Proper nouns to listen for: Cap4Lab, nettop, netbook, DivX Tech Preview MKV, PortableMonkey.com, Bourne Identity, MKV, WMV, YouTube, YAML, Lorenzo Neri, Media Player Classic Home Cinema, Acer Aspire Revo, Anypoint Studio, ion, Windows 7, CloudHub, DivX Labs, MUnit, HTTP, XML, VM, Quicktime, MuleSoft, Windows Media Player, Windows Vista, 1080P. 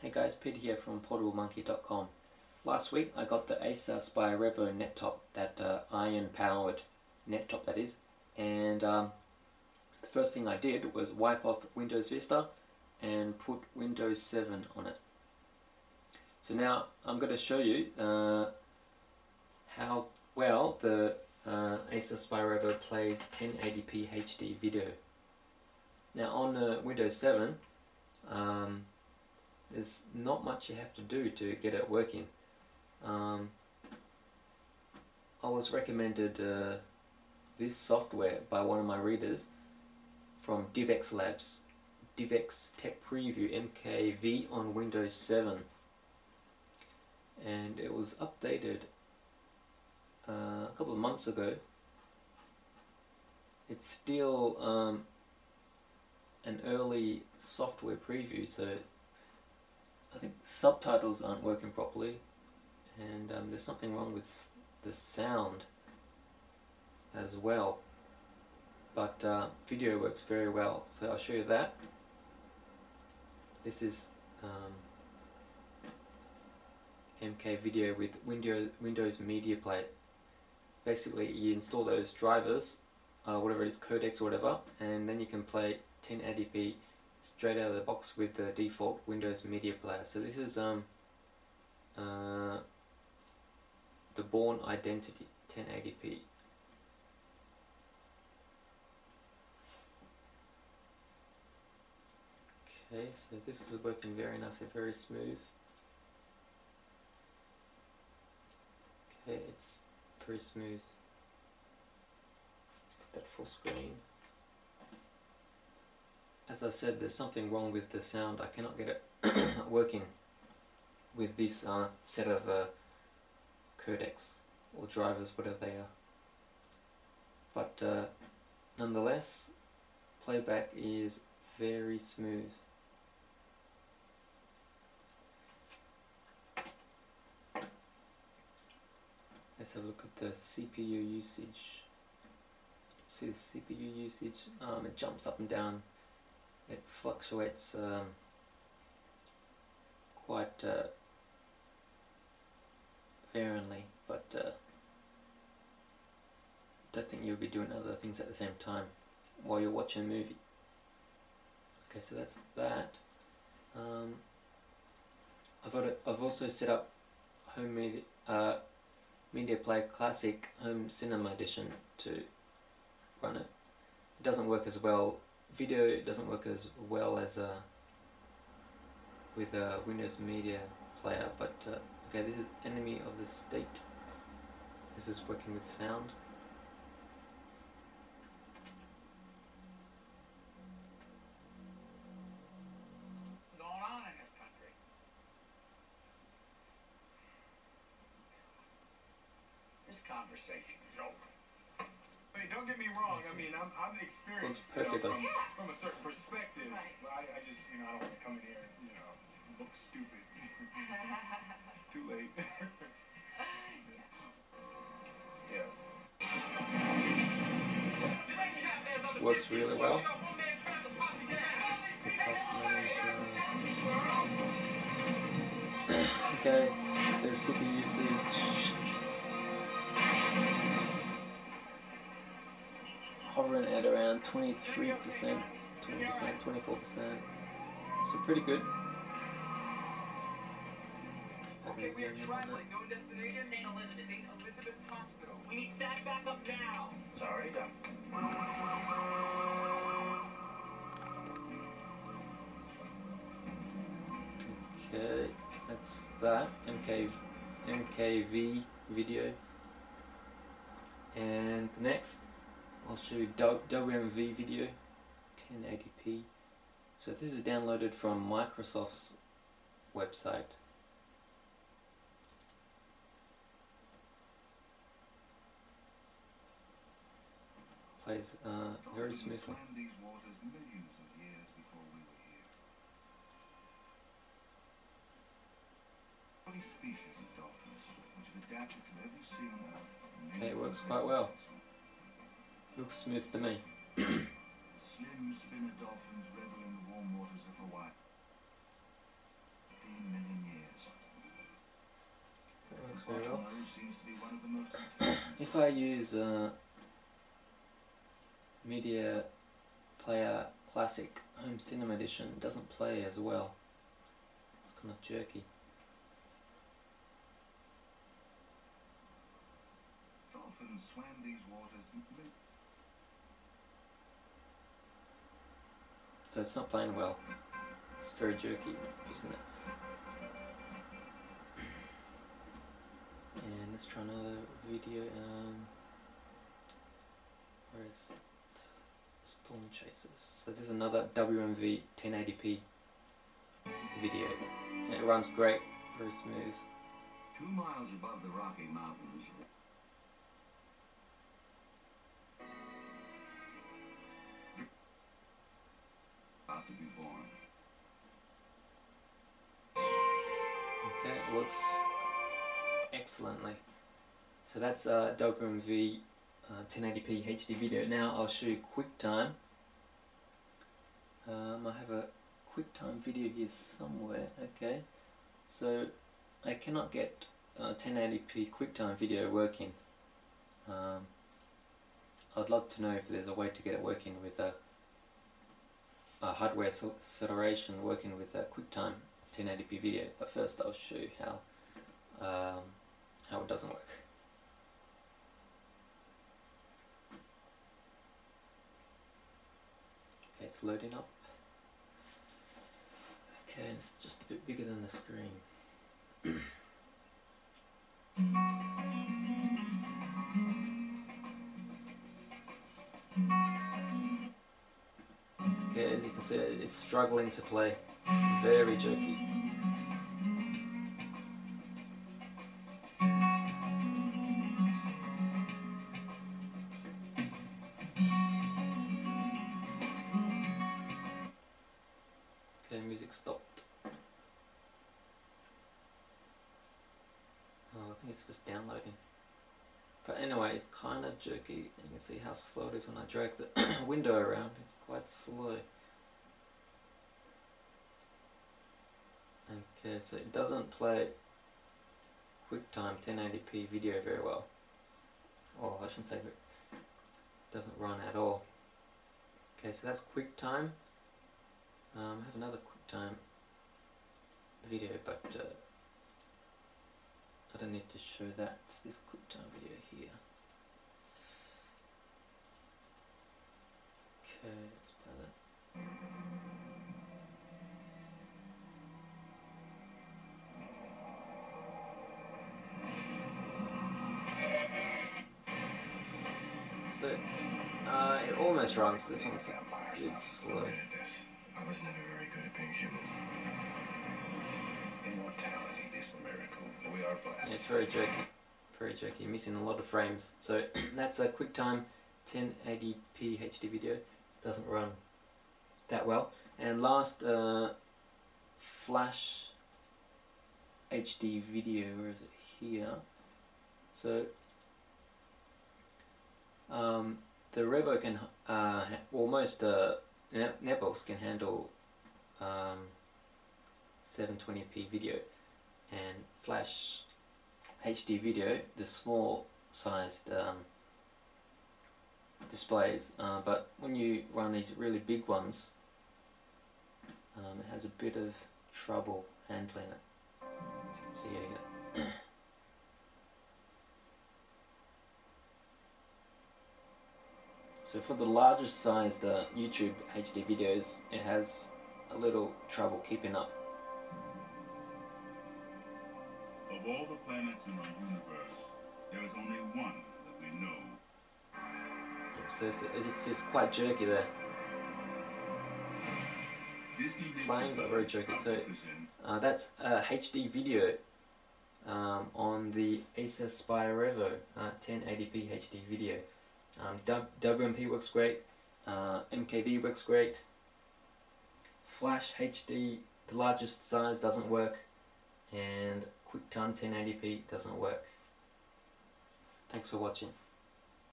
Hey guys, Peter here from PortableMonkey.com. Last week I got the Acer Aspire Revo nettop, that ion powered nettop that is, and the first thing I did was wipe off Windows Vista and put Windows 7 on it. So now I'm going to show you how well the Acer Aspire Revo plays 1080p HD video. Now on Windows 7, there's not much you have to do to get it working. I was recommended this software by one of my readers from DivX Labs, DivX Tech Preview MKV on Windows 7, and it was updated a couple of months ago. It's still an early software preview, so I think subtitles aren't working properly, and there's something wrong with the sound as well, but video works very well, so I'll show you that. This is MK Video with Windows Media Player. Basically you install those drivers, whatever it is, codecs or whatever, and then you can play 1080p straight out of the box with the default Windows Media Player. So this is the Bourne Identity 1080p. Okay, so this is working very nicely, very smooth. Okay, it's very smooth. Let's put that full screen. As I said, there's something wrong with the sound. I cannot get it working with this set of codecs or drivers, whatever they are. But nonetheless, playback is very smooth. Let's have a look at the CPU usage. See the CPU usage? It jumps up and down. It fluctuates quite variantly, but don't think you'll be doing other things at the same time while you're watching a movie. Okay, so that's that. I've also set up Media Player Classic Home Cinema Edition to run it. It doesn't work as well. Video doesn't work as well as with a Windows Media Player, but okay, this is Enemy of the State. This is working with sound. Going on in this country. This conversation is over. Don't get me wrong, I mean, I'm experienced, you know, from a certain perspective, right. But I just, you know, I don't want to come in here and, you know, look stupid. Too late. Yes. Works really well. Okay, there's super usage. Hovering at around 23%, 20%, 24%, so pretty good. Okay, we are traveling, no destination, St. Elizabeth's Hospital. We need SAT back up now. Sorry, done. Okay, that's that, MKV video. And next, I'll show you WMV video, 1080p. So this is downloaded from Microsoft's website. Plays very smoothly. Okay, it works quite well. Looks smooth to me. Slim spinner dolphins revel in the warm waters of Hawaii. The well. If I use Media Player Classic Home Cinema Edition, it doesn't play as well. It's kind of jerky. Dolphins swam these waters. So it's not playing well. It's very jerky, isn't it? And let's try another video. Where is it? Storm Chasers. So this is another WMV 1080p video. And it runs great, very smooth. 2 miles above the Rocky Mountains. About to be born. Okay, it works excellently. So that's WMV 1080p HD video. Now I'll show you QuickTime. I have a QuickTime video here somewhere. Okay, so I cannot get 1080p QuickTime video working. I'd love to know if there's a way to get it working with a hardware acceleration working with a QuickTime 1080p video, but first I'll show you how it doesn't work. Okay, it's loading up. Okay, it's just a bit bigger than the screen. Okay, as you can see, it's struggling to play. Very jerky. Okay, music stopped. Oh, I think it's just downloading. But anyway, it's kind of jerky. You can see how slow it is when I drag the window around. It's quite slow. Okay, so it doesn't play QuickTime 1080p video very well. Or I shouldn't say, but it doesn't run at all. Okay, so that's QuickTime. I have another QuickTime video, but I don't need to show that. This QuickTime video here. Okay, let's play that. So, it almost runs. This one's a bit slow. I was never very good at being human. Immortality is a miracle. We are blessed. It's very jerky. Very jerky. You're missing a lot of frames. So that's a QuickTime 1080p HD video. Doesn't run that well. And last, Flash HD video. Where is it? Here. So. The Revo can, almost netbooks can handle 720p video, and Flash HD video, the small sized displays, but when you run these really big ones, it has a bit of trouble handling it, as you can see here. So for the largest sized YouTube HD videos, it has a little trouble keeping up. Of all the planets in our universe, there is only one that we know. So as you can see, it's quite jerky there. It's playing but very jerky. So that's a HD video on the Acer Aspire Revo 1080p HD video. WMP works great, MKV works great, Flash HD, the largest size, doesn't work, and QuickTime 1080p doesn't work. Thanks for watching.